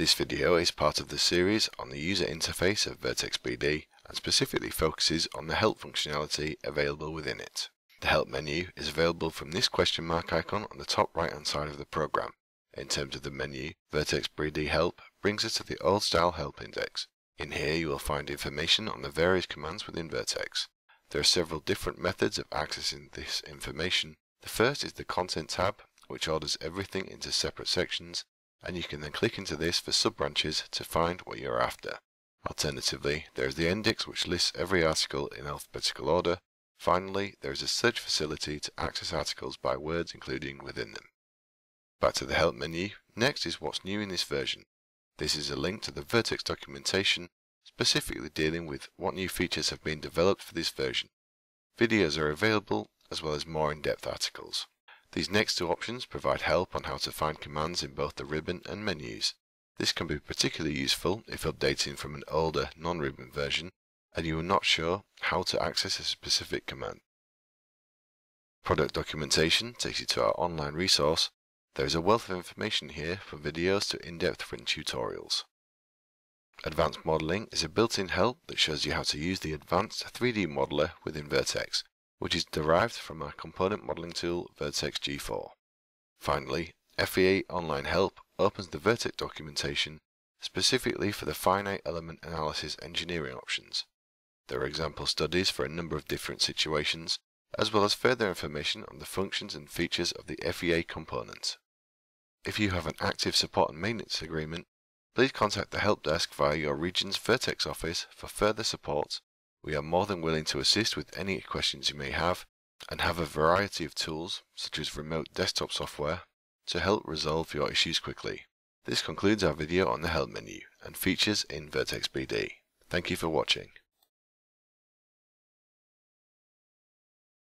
This video is part of the series on the user interface of Vertex BD and specifically focuses on the help functionality available within it. The help menu is available from this question mark icon on the top right hand side of the program. In terms of the menu, Vertex BD Help brings us to the Old Style Help Index. In here you will find information on the various commands within Vertex. There are several different methods of accessing this information. The first is the Content tab, which orders everything into separate sections, and you can then click into this for sub-branches to find what you're after. Alternatively, there is the index, which lists every article in alphabetical order. Finally, there is a search facility to access articles by words including within them. Back to the help menu. Next is what's new in this version. This is a link to the Vertex documentation, specifically dealing with what new features have been developed for this version. Videos are available, as well as more in-depth articles. These next two options provide help on how to find commands in both the ribbon and menus. This can be particularly useful if updating from an older non-ribbon version and you are not sure how to access a specific command. Product documentation takes you to our online resource. There is a wealth of information here from videos to in-depth written tutorials. Advanced modeling is a built-in help that shows you how to use the advanced 3D modeler within Vertex, which is derived from our component modeling tool Vertex G4. Finally, FEA Online Help opens the Vertex documentation specifically for the finite element analysis engineering options. There are example studies for a number of different situations, as well as further information on the functions and features of the FEA component. If you have an active support and maintenance agreement, please contact the help desk via your region's Vertex office for further support. We are more than willing to assist with any questions you may have and have a variety of tools, such as remote desktop software, to help resolve your issues quickly. This concludes our video on the help menu and features in Vertex BD. Thank you for watching.